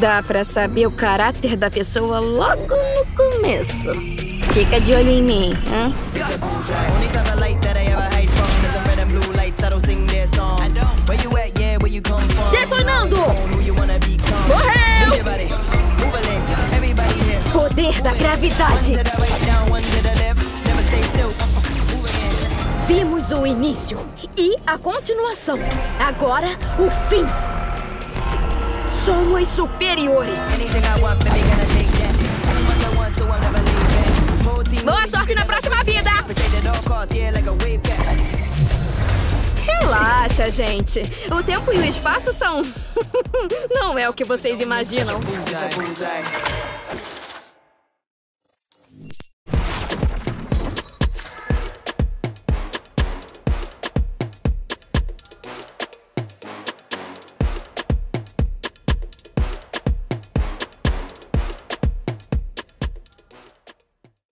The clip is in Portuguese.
Dá pra saber o caráter da pessoa logo no começo. Fica de olho em mim, hein? Detonando! Morreu! Poder da gravidade! Vimos o início e a continuação. Agora, o fim. Somos superiores. Boa sorte na próxima vida! Relaxa, gente. O tempo e o espaço são... Não é o que vocês imaginam.